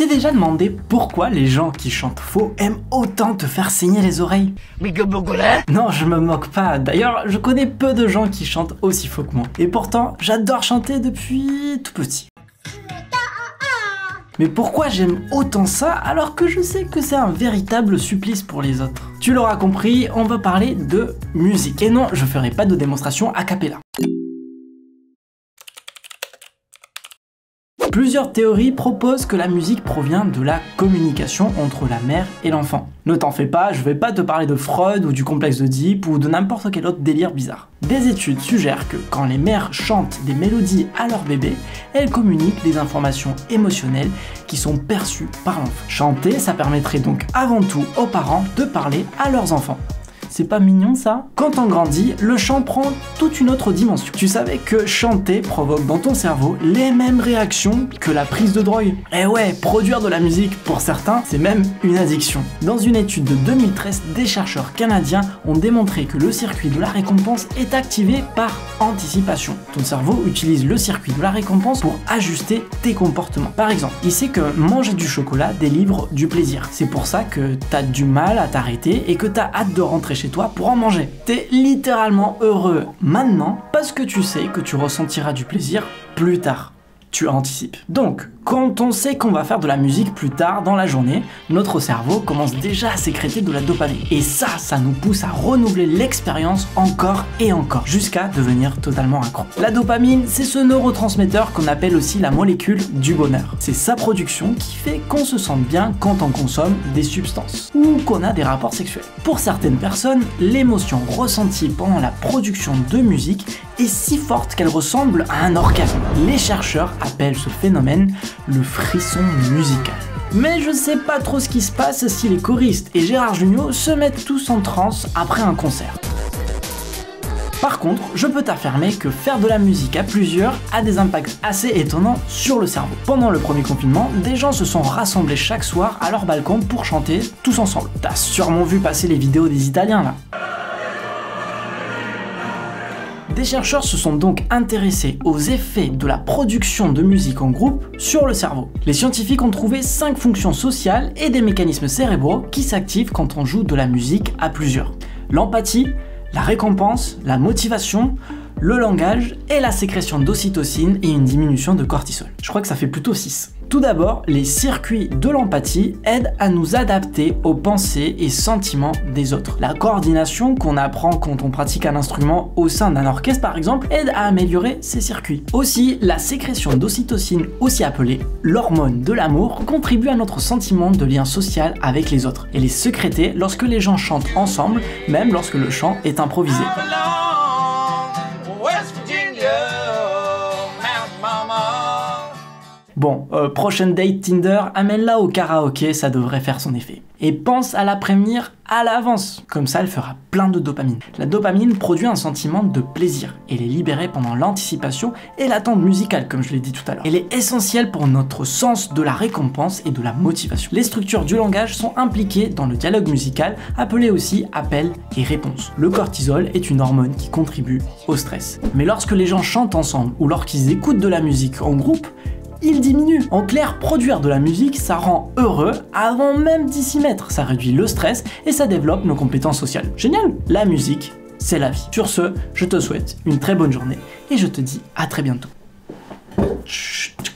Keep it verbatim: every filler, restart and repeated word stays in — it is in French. t'es déjà demandé pourquoi les gens qui chantent faux aiment autant te faire saigner les oreilles? Non, je me moque pas. D'ailleurs, je connais peu de gens qui chantent aussi faux que moi. Et pourtant, j'adore chanter depuis tout petit. Mais pourquoi j'aime autant ça alors que je sais que c'est un véritable supplice pour les autres? Tu l'auras compris, on va parler de musique. Et non, je ferai pas de démonstration a cappella. Plusieurs théories proposent que la musique provient de la communication entre la mère et l'enfant. Ne t'en fais pas, je vais pas te parler de Freud ou du complexe d'Oedipe ou de n'importe quel autre délire bizarre. Des études suggèrent que quand les mères chantent des mélodies à leur bébé, elles communiquent des informations émotionnelles qui sont perçues par l'enfant. Chanter, ça permettrait donc avant tout aux parents de parler à leurs enfants. C'est pas mignon ça? Quand on grandit, le chant prend toute une autre dimension. Tu savais que chanter provoque dans ton cerveau les mêmes réactions que la prise de drogue? Eh ouais, produire de la musique, pour certains, c'est même une addiction. Dans une étude de deux mille treize, des chercheurs canadiens ont démontré que le circuit de la récompense est activé par anticipation. Ton cerveau utilise le circuit de la récompense pour ajuster tes comportements. Par exemple, il sait que manger du chocolat délivre du plaisir. C'est pour ça que t'as du mal à t'arrêter et que t'as hâte de rentrer chez toi pour en manger. T'es littéralement heureux maintenant parce que tu sais que tu ressentiras du plaisir plus tard. Tu anticipes. Donc, quand on sait qu'on va faire de la musique plus tard dans la journée, notre cerveau commence déjà à sécréter de la dopamine. Et ça, ça nous pousse à renouveler l'expérience encore et encore, jusqu'à devenir totalement accro. La dopamine, c'est ce neurotransmetteur qu'on appelle aussi la molécule du bonheur. C'est sa production qui fait qu'on se sente bien quand on consomme des substances ou qu'on a des rapports sexuels. Pour certaines personnes, l'émotion ressentie pendant la production de musique est si forte qu'elle ressemble à un orgasme. Les chercheurs appellent ce phénomène le frisson musical. Mais je sais pas trop ce qui se passe si les choristes et Gérard Jugnot se mettent tous en transe après un concert. Par contre, je peux t'affirmer que faire de la musique à plusieurs a des impacts assez étonnants sur le cerveau. Pendant le premier confinement, des gens se sont rassemblés chaque soir à leur balcon pour chanter tous ensemble. T'as sûrement vu passer les vidéos des Italiens là. Des chercheurs se sont donc intéressés aux effets de la production de musique en groupe sur le cerveau. Les scientifiques ont trouvé cinq fonctions sociales et des mécanismes cérébraux qui s'activent quand on joue de la musique à plusieurs. L'empathie, la récompense, la motivation, le langage et la sécrétion d'ocytocine et une diminution de cortisol. Je crois que ça fait plutôt six. Tout d'abord, les circuits de l'empathie aident à nous adapter aux pensées et sentiments des autres. La coordination qu'on apprend quand on pratique un instrument au sein d'un orchestre par exemple aide à améliorer ces circuits. Aussi, la sécrétion d'ocytocine, aussi appelée l'hormone de l'amour, contribue à notre sentiment de lien social avec les autres. Elle est sécrétée lorsque les gens chantent ensemble, même lorsque le chant est improvisé. Bon, euh, prochaine date Tinder, amène-la au karaoké, ça devrait faire son effet. Et pense à la prévenir à l'avance, comme ça elle fera plein de dopamine. La dopamine produit un sentiment de plaisir, elle est libérée pendant l'anticipation et l'attente musicale comme je l'ai dit tout à l'heure. Elle est essentielle pour notre sens de la récompense et de la motivation. Les structures du langage sont impliquées dans le dialogue musical, appelé aussi appel et réponse. Le cortisol est une hormone qui contribue au stress. Mais lorsque les gens chantent ensemble ou lorsqu'ils écoutent de la musique en groupe, il diminue. En clair, produire de la musique, ça rend heureux avant même d'y s'y mettre. Ça réduit le stress et ça développe nos compétences sociales. Génial! La musique, c'est la vie. Sur ce, je te souhaite une très bonne journée et je te dis à très bientôt. Chut.